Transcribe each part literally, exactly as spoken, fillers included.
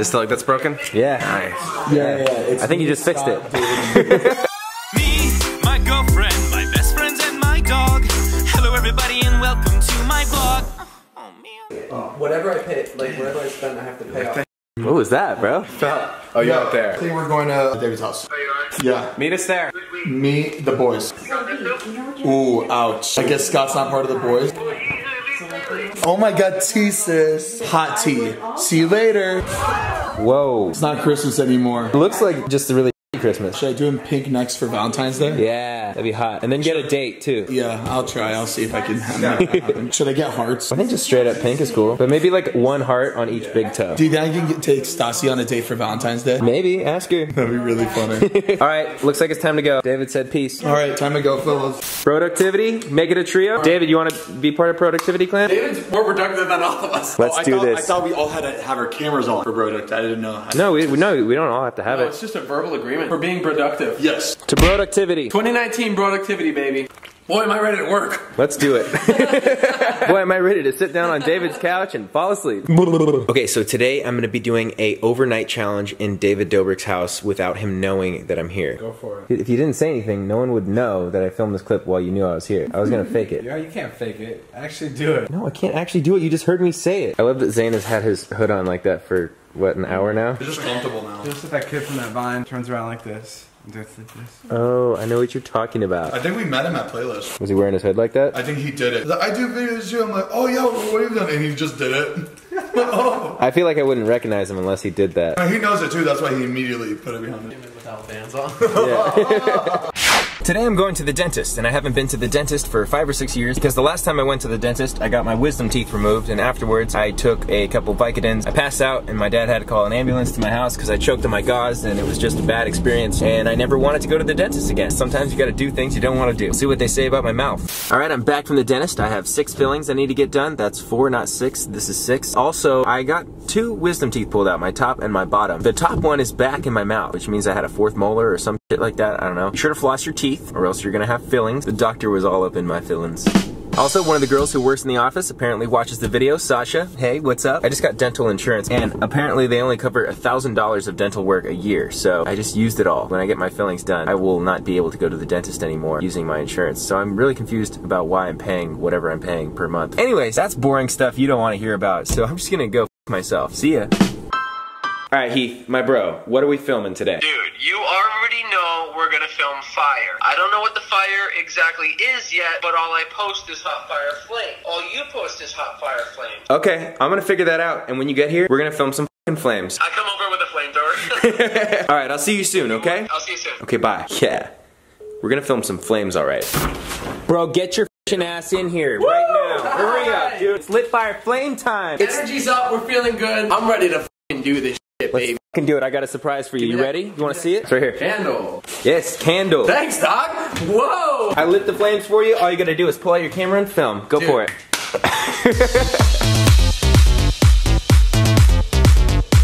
This still like that's broken? Yeah. Nice. Yeah, yeah, yeah. It's I think you just fixed Scott, it. Me, my girlfriend, my best friends, and my dog. Hello, everybody, and welcome to my vlog. Oh, man. Oh, whatever I pay, like whatever I spend, I have to pay off. What was that, bro? Oh, you're out there. I think we're going to David's house. Yeah. Meet us there. Meet the boys. Ooh, ouch. I guess Scott's not part of the boys. Oh my god, tea, sis. Hot tea. See you later. Whoa. It's not Christmas anymore. It looks like just a really Christmas. Should I do him pink next for Valentine's Day? Yeah, that'd be hot. And then get a date, too. Yeah, I'll try. I'll see if I can have that happen. Should I get hearts? I think just straight up pink is cool. But maybe like one heart on each big toe. Do you think I can get, take Stassi on a date for Valentine's Day? Maybe. Ask her. That'd be really funny. All right, looks like it's time to go. David said peace. All right, time to go, fellas. Productivity, make it a trio. Right. David, you want to be part of Productivity Clan? David's more productive than all of us. Let's oh, do I thought, this. I thought we all had to have our cameras on for product. I didn't know. How no, we, no, we don't all have to have no, it. It's just a verbal agreement. For being productive. Yes. To productivity. twenty nineteen productivity, baby. Boy, am I ready to work. Let's do it. Boy, am I ready to sit down on David's couch and fall asleep. Okay, so today I'm going to be doing a overnight challenge in David Dobrik's house without him knowing that I'm here. Go for it. If you didn't say anything, no one would know that I filmed this clip while you knew I was here. I was going to fake it. Yeah, you can't fake it. Actually do it. No, I can't actually do it. You just heard me say it. I love that Zane has had his hood on like that for... what, an hour now? They're just comfortable now. Just like that kid from that Vine turns around like this. This, this. Oh, I know what you're talking about. I think we met him at Playlist. Was he wearing his hood like that? I think he did it. Like, I do videos too. I'm like, oh yeah, what have you done? And he just did it. Oh. I feel like I wouldn't recognize him unless he did that. He knows it too. That's why he immediately put it behind him. Without bands on. Yeah. Today I'm going to the dentist, and I haven't been to the dentist for five or six years because the last time I went to the dentist, I got my wisdom teeth removed, and afterwards I took a couple Vicodins. I passed out, and my dad had to call an ambulance to my house because I choked on my gauze, and it was just a bad experience, and I never wanted to go to the dentist again. Sometimes you gotta do things you don't wanna do. See what they say about my mouth. All right, I'm back from the dentist. I have six fillings I need to get done. That's four, not six. This is six. Also, I got two wisdom teeth pulled out, my top and my bottom. The top one is back in my mouth, which means I had a fourth molar or some shit like that, I don't know. Be sure to floss your teeth, or else you're gonna have fillings. The doctor was all up in my fillings. Also, one of the girls who works in the office apparently watches the video, Sasha. Hey, what's up? I just got dental insurance, and apparently they only cover one thousand dollars of dental work a year, so I just used it all. When I get my fillings done, I will not be able to go to the dentist anymore using my insurance, so I'm really confused about why I'm paying whatever I'm paying per month. Anyways, that's boring stuff you don't wanna hear about, so I'm just gonna go f myself. See ya. All right, Heath, my bro, what are we filming today? Dude, you already know we're gonna film fire. I don't know what the fire exactly is yet, but all I post is hot fire flame. All you post is hot fire flame. Okay, I'm gonna figure that out, and when you get here, we're gonna film some fucking flames. I come over with a flamethrower. All right, I'll see you soon, okay? I'll see you soon. Okay, bye. Yeah, we're gonna film some flames, all right. Bro, get your ass in here Woo! Right now. Hurry up, dude. It's lit fire flame time. It's Energy's up, we're feeling good. I'm ready to fucking do this. Let's f***ing do it. I got a surprise for you. You ready? You want to see it? It's right here. Candle. Yes, candle. Thanks, Doc. Whoa. I lit the flames for you. All you got to do is pull out your camera and film. Go Dude. for it.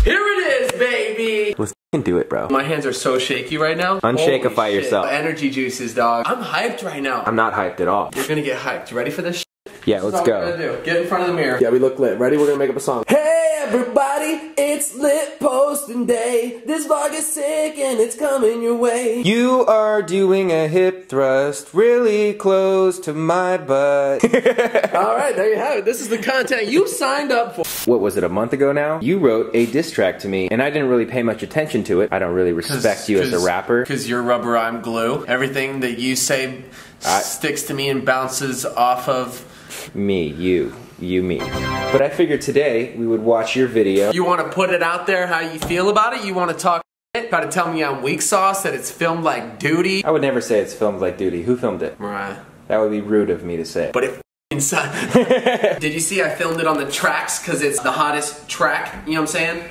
Here it is, baby. Let's f***ing do it, bro. My hands are so shaky right now. Unshakeify yourself. Energy juices, dog. I'm hyped right now. I'm not hyped at all. You're going to get hyped. You ready for this? Yeah, let's go. We're gonna do. Get in front of the mirror. Yeah, we look lit. Ready? We're gonna make up a song. Hey everybody, it's lit posting day. This vlog is sick and it's coming your way. You are doing a hip thrust really close to my butt. Alright, there you have it. This is the content you signed up for. What was it, a month ago now? You wrote a diss track to me and I didn't really pay much attention to it. I don't really respect Cause, you cause, as a rapper. Because you're rubber, I'm glue. Everything that you say I sticks to me and bounces off of... me, you, you, me. But I figured today we would watch your video. You want to put it out there how you feel about it? You want to talk shit? Try to tell me I'm weak sauce, that it's filmed like duty? I would never say it's filmed like duty. Who filmed it? Mariah. That would be rude of me to say. But if inside. Did you see I filmed it on the tracks because it's the hottest track? You know what I'm saying?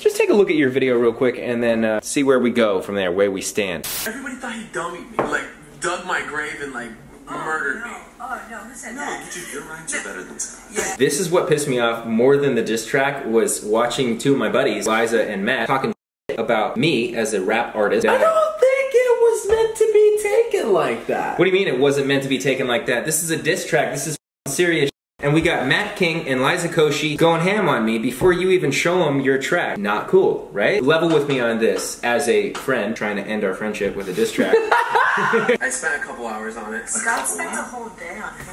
Just take a look at your video real quick and then uh, see where we go from there, where we stand. Everybody thought he dummied me, like dug my grave and like murdered oh, no. me. Oh no, this and no, that. Dude, your rhymes are better than Scott. Yeah. This is what pissed me off more than the diss track was watching two of my buddies, Liza and Matt, talking about me as a rap artist. I don't think it was meant to be taken like that. What do you mean it wasn't meant to be taken like that? This is a diss track. This is serious. And we got Matt King and Liza Koshy going ham on me before you even show them your track. Not cool, right? Level with me on this as a friend trying to end our friendship with a diss track. I spent a couple hours on it. Scott spent a whole day on him.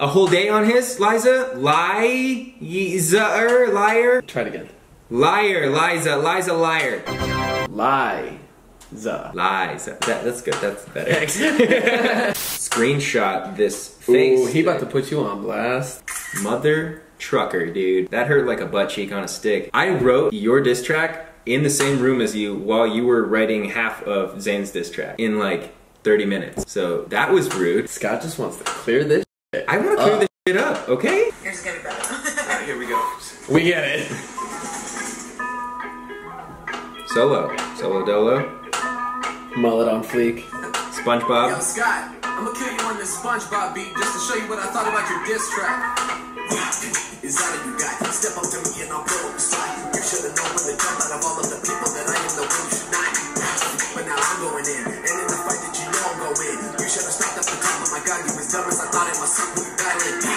A whole day on his, Liza? Lie? Liar? Liar? Try it again. Liar, Liza, Liza, liar. Lie. Liza. Liza. That, that's good, that's better. Screenshot this face. Ooh, he about to put you on blast. Mother trucker, dude. That hurt like a butt cheek on a stick. I wrote your diss track in the same room as you while you were writing half of Zane's diss track in like thirty minutes. So that was rude. Scott just wants to clear this shit. I want to clear uh, this shit up, okay? Here's gonna better. Right, here we go. We get it. Solo. Solo dolo. Mullet on fleek. SpongeBob. Yo, Scott, I'm gonna kill you on this SpongeBob beat just to show you what I thought about your diss track. Is that what you got? Step up to me and I'll blow up the spot. You should have known when to jump out of all of the people that I am the one you should not be. But now I'm going in, and in the fight that you know I'm going in. You should have stopped up the time. Oh my God, you was dumb as I thought it myself when you battled it.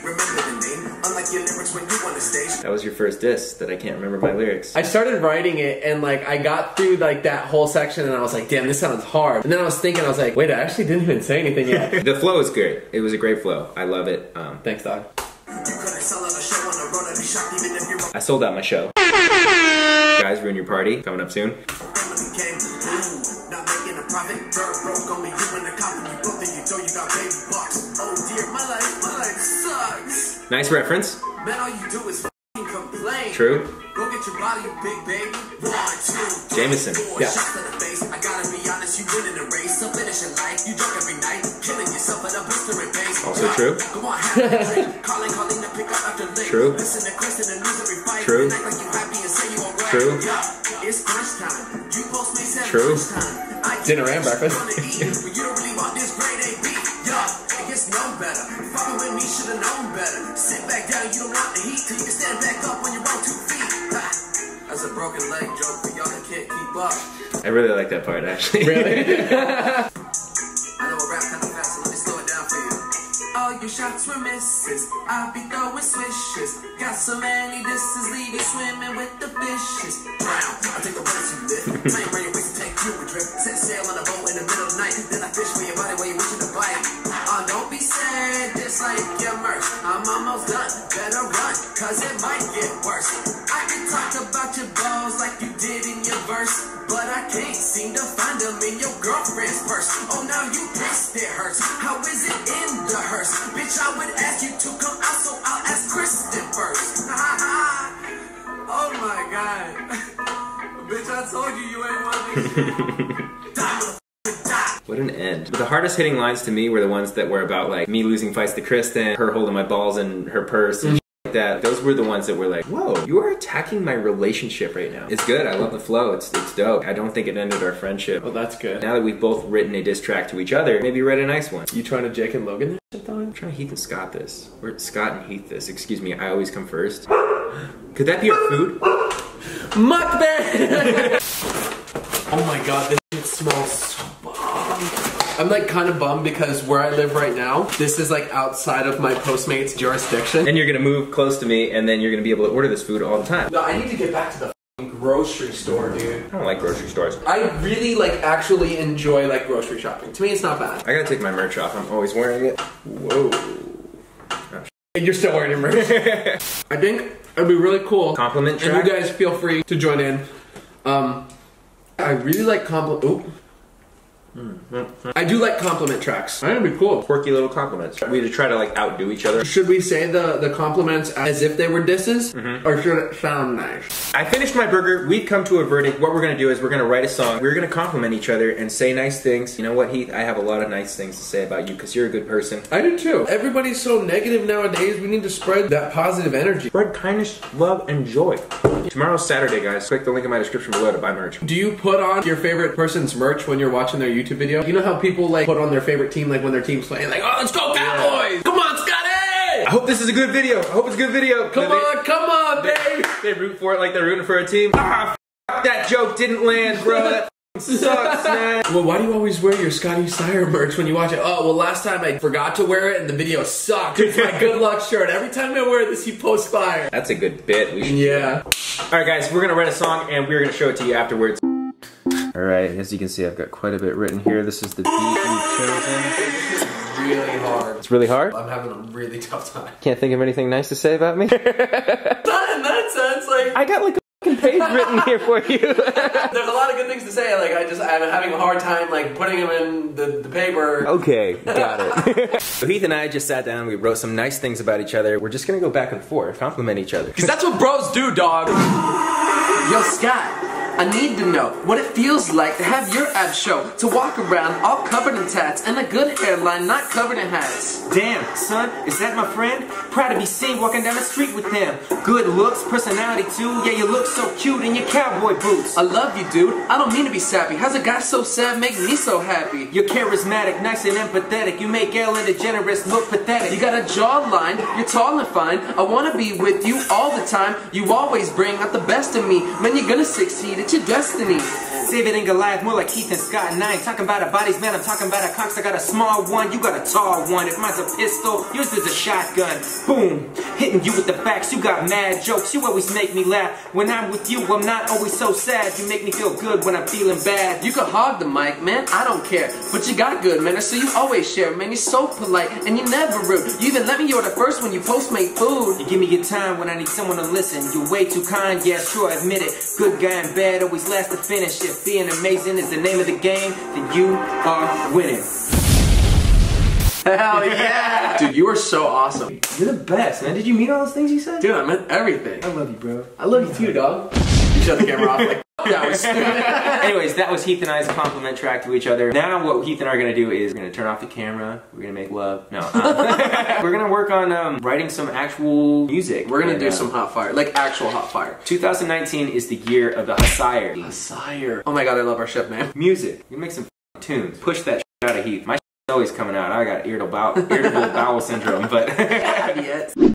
Remember the name, unlike your lyrics when you on the stage. That was your first diss that I can't remember my lyrics. I started writing it and like I got through like that whole section and I was like, damn, this sounds hard. And then I was thinking, I was like, wait, I actually didn't even say anything yet. The flow is good. It was a great flow. I love it. Um, Thanks, dog. I sold out my show. Guys, Ruin Your Party, coming up soon. Nice reference. Man, all you do is complain. True. Go get your body, big baby. One, two, three, Jameson. Four, yeah. Shots in the face. I gotta be honest, you win in a race. So finish your life. You drunk every night. Killing yourself at a blistering pace. Also true. Go on, have a drink. Calling, calling to pick up after late. True. Listen to Kristen and lose every fight. True. And act like you happy and say you won't right. True. Yeah. It's crunch time. You Postmates have crunch time. I dinner and breakfast. But you don't really want this grade A B. Yeah. It gets no better. Fucking with me should have known better. Sit back down, you don't want the heat till you can stand back up on your own two feet. That's a broken leg joke, but y'all can't keep up. I really like that part, actually. Really? I know a rap kind of fast, so let me slow it down for you. All your shots were misses. I'll be throwing swishes. Got so many disses, leave you swimming with the fishes. Brown, I take the ones you live. Play radio, we can take you a drip. Set sail on a boat in the middle of the night. Then I fish for your body while you wish you to bite. Oh, don't be sad, just like your merch. I'm almost done, better run, cause it might get worse. I can talk about your balls like you did in your verse, but I can't seem to find them in your girlfriend's purse. Oh, now you pissed, it hurts. How is it in the hearse? Bitch, I would ask you to come out, so I'll ask Kristen first. Oh my God. Bitch, I told you you ain't one of these. What an end. But the hardest hitting lines to me were the ones that were about like me losing fights to Kristen, her holding my balls in her purse and mm-hmm. shit like that. Those were the ones that were like, whoa, you are attacking my relationship right now. It's good, I love the flow, it's, it's dope. I don't think it ended our friendship. Oh, that's good. Now that we've both written a diss track to each other, maybe write a nice one. You trying to Jake and Logan this shit though? I'm trying to Heath and Scott this. Or Scott and Heath this, excuse me, I always come first. Could that be our food? Mukbang! Oh my God, this shit smells so I'm like kind of bummed because where I live right now, this is like outside of my Postmates jurisdiction. And you're gonna move close to me and then you're gonna be able to order this food all the time. No, I need to get back to the f***ing grocery store, dude. I don't like grocery stores. I really like actually enjoy like grocery shopping. To me, it's not bad. I gotta take my merch off. I'm always wearing it. Whoa. Oh, and you're still wearing your merch. I think it'd be really cool. Compliment track. And you guys feel free to join in. Um, I really like compliment, ooh. I do like compliment tracks. That'd be cool. Quirky little compliments. We try to like outdo each other. Should we say the, the compliments as if they were disses? Mm-hmm. Or should it sound nice? I finished my burger. We've come to a verdict. What we're gonna do is we're gonna write a song. We're gonna compliment each other and say nice things. You know what, Heath? I have a lot of nice things to say about you because you're a good person. I do too. Everybody's so negative nowadays. We need to spread that positive energy. Spread kindness, love, and joy. Tomorrow's Saturday, guys. Click the link in my description below to buy merch. Do you put on your favorite person's merch when you're watching their YouTube video? You know how people like put on their favorite team like when their team's playing like, oh, let's go Cowboys! Yeah. Come on, Scotty! I hope this is a good video. I hope it's a good video. Come they, on, come on, baby! They, they root for it like they're rooting for a team. Ah, f that joke didn't land, bro. That It sucks, man. Well, why do you always wear your Scotty Sire merch when you watch it? Oh, well, last time I forgot to wear it and the video sucked. It's my good luck shirt. Every time I wear this, he posts fire. That's a good bit. We should yeah. All right, guys, we're going to write a song and we're going to show it to you afterwards. All right, as you can see, I've got quite a bit written here. This is the beat we've chosen. Really hard. It's really hard? I'm having a really tough time. Can't think of anything nice to say about me? Not in that sense, like... I got like a fucking page written here for you. There's a lot of good things to say, like I just, I'm having a hard time like putting them in the, the paper. Okay, got it. So Heath and I just sat down, we wrote some nice things about each other. We're just gonna go back and forth, compliment each other. Cause that's what bros do, dog. Yo, Scott. I need to know what it feels like to have your abs show, to walk around all covered in tats and a good hairline not covered in hats. Damn, son, is that my friend? Proud to be seen walking down the street with them. Good looks, personality too, yeah you look so cute in your cowboy boots. I love you dude, I don't mean to be sappy, how's a guy so sad make me so happy? You're charismatic, nice and empathetic, you make Ellen DeGeneres look pathetic. You got a jawline, you're tall and fine, I wanna be with you all the time, you always bring out the best of me, man you're gonna succeed. It's your destiny. David and Goliath, more like Heath and Scott, and I ain't talking about our bodies, man, I'm talking about our cocks. I got a small one, you got a tall one. If mine's a pistol, yours is a shotgun. Boom, hitting you with the facts, you got mad jokes, you always make me laugh. When I'm with you, I'm not always so sad. You make me feel good when I'm feeling bad. You can hog the mic, man, I don't care. But you got good manners, so you always share. Man, you're so polite, and you're never rude. You even let me order first when you Postmate food. You give me your time when I need someone to listen. You're way too kind, yeah, sure, admit it. Good guy and bad, always last to finish it. Being amazing is the name of the game, then you are winning. Hell yeah! Dude, you are so awesome. You're the best, man. Did you mean all those things you said? Dude, I meant everything. I love you, bro. I love you too, dog. You shut the camera off like, that was stupid. Anyways, that was Heath and I's compliment track to each other. Now what Heath and I are going to do is we're going to turn off the camera, we're going to make love. No. Um, we're going to work on um, writing some actual music. We're going to do uh, some hot fire, like actual hot fire. two thousand nineteen is the year of the Hussar. Hussar. Oh my god, I love our ship, man. Music. We make some tunes. Push that out of Heath. My always coming out. I got irritable bowel, irritable bowel syndrome, but...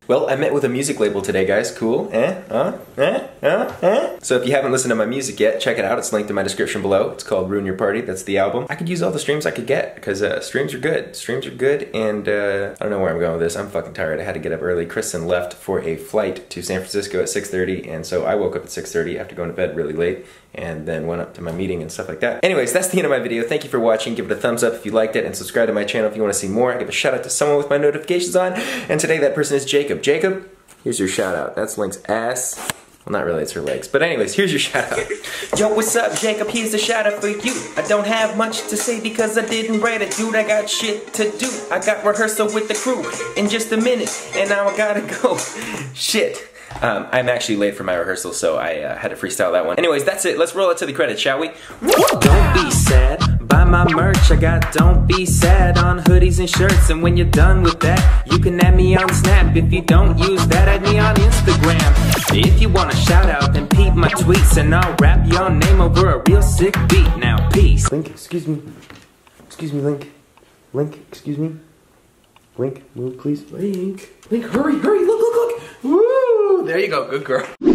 Well, I met with a music label today, guys. Cool. Eh? Uh? Eh? Uh? Eh? So if you haven't listened to my music yet, check it out. It's linked in my description below. It's called Ruin Your Party. That's the album. I could use all the streams I could get, because uh, streams are good. Streams are good, and uh, I don't know where I'm going with this. I'm fucking tired. I had to get up early. Kristen left for a flight to San Francisco at six thirty, and so I woke up at six thirty after going to bed really late, and then went up to my meeting and stuff like that. Anyways, that's the end of my video. Thank you for watching. Give it a thumbs up if you liked it, and subscribe to my channel if you want to see more. I give a shout out to someone with my notifications on, and today that person is Jacob. Jacob, here's your shout out. That's Link's ass. Well, not really, it's her legs. But anyways, here's your shout out. Yo, what's up, Jacob? Here's the shout out for you. I don't have much to say because I didn't write it, dude. I got shit to do. I got rehearsal with the crew in just a minute, and now I gotta go. Shit. Um, I'm actually late for my rehearsal, so I uh, had to freestyle that one. Anyways, that's it. Let's roll it to the credits, shall we? Don't be sad. Buy my merch. I got Don't Be Sad on hoodies and shirts. And when you're done with that, you can add me on Snap. If you don't use that, add me on Instagram. If you want a shout out, then peep my tweets. And I'll rap your name over a real sick beat. Now, peace. Link, excuse me. Excuse me, Link. Link, excuse me. Link, move please. Link. Link, hurry, hurry. Look, look, look. Woo! There you go, good girl.